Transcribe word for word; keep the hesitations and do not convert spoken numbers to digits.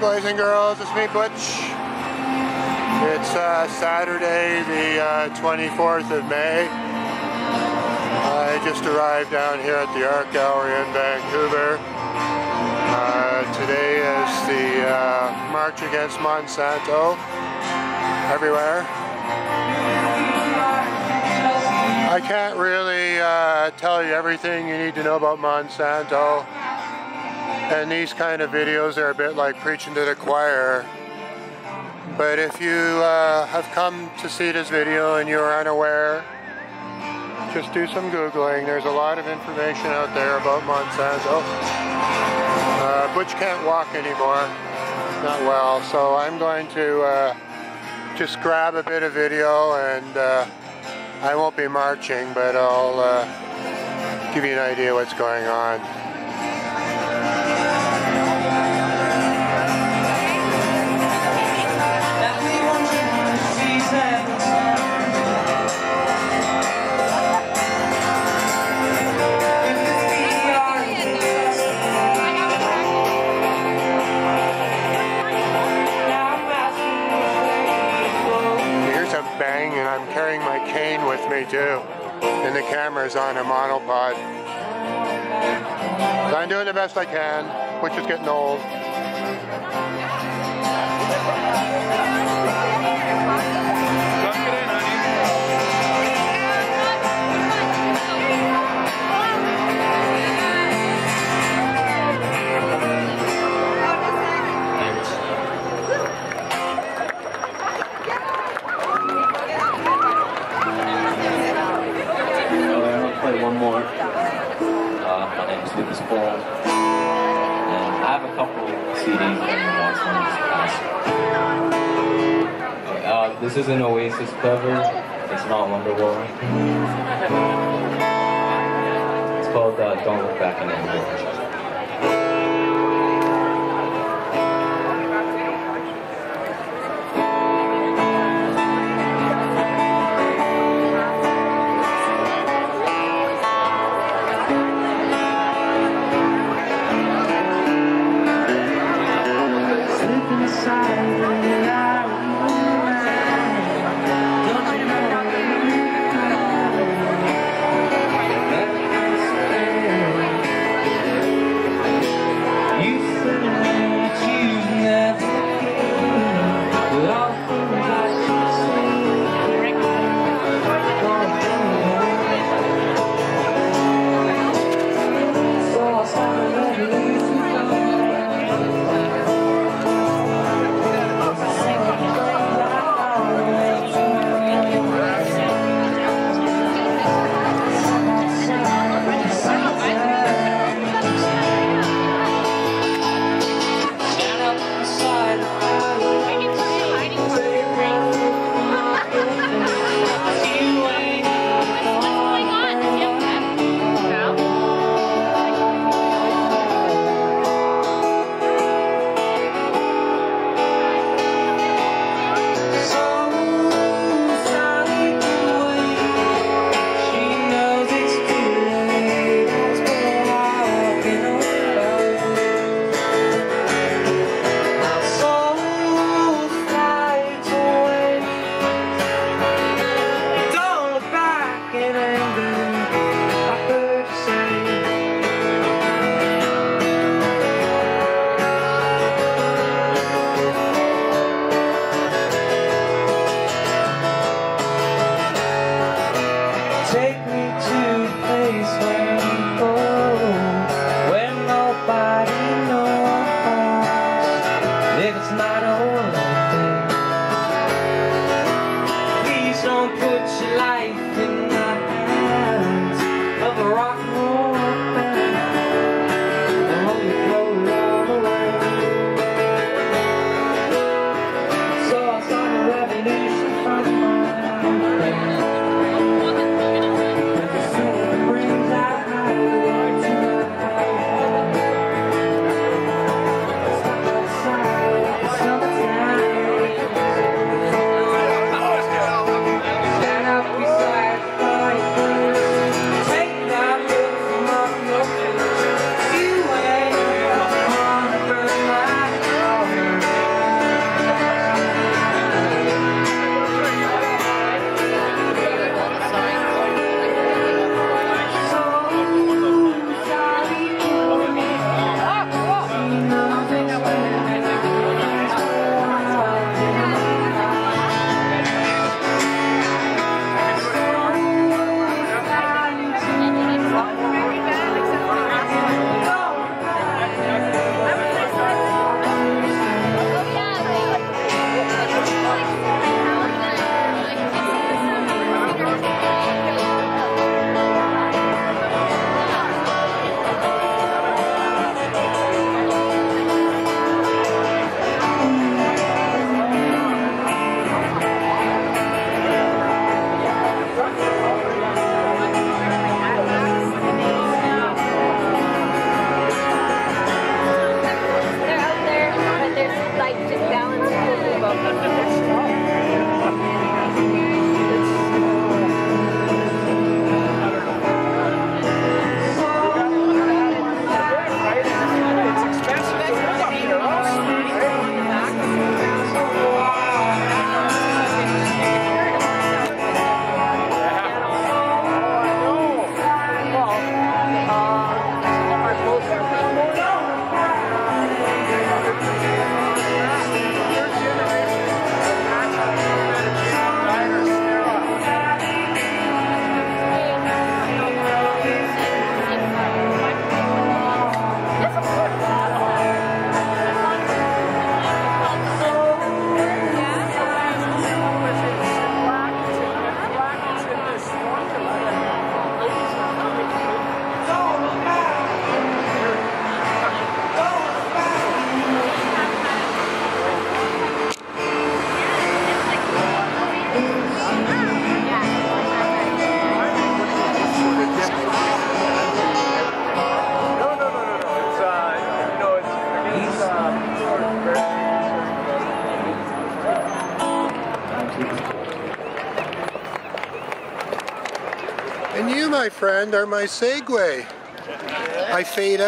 Hi boys and girls, it's me, Butch. It's uh, Saturday the uh, twenty-fourth of May. I just arrived down here at the Art Gallery in Vancouver. Uh, today is the uh, March Against Monsanto everywhere. I can't really uh, tell you everything you need to know about Monsanto. And these kind of videos are a bit like preaching to the choir. But if you uh, have come to see this video and you are unaware, just do some Googling. There's a lot of information out there about Monsanto. Uh, Butch can't walk anymore, not well. So I'm going to uh, just grab a bit of video, and uh, I won't be marching, but I'll uh, give you an idea what's going on. I'm carrying my cane with me too, and the camera's on a monopod. So I'm doing the best I can, which is getting old. This is an Oasis cover. It's not Wonderwall. It's called uh, Don't Look Back in Anger. And you, my friend, are my segue. I fade out.